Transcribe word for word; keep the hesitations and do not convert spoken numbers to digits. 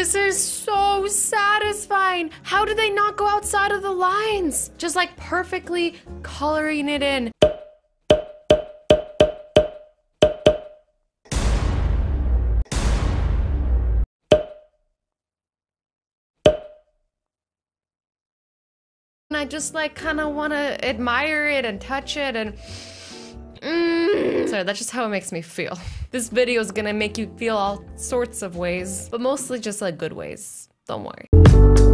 This is so satisfying. How did they not go outside of the lines? Just like perfectly coloring it in. And I just like kind of want to admire it and touch it and mm. Sorry, that's just how it makes me feel. This video is gonna make you feel all sorts of ways, but mostly just like good ways. Don't worry.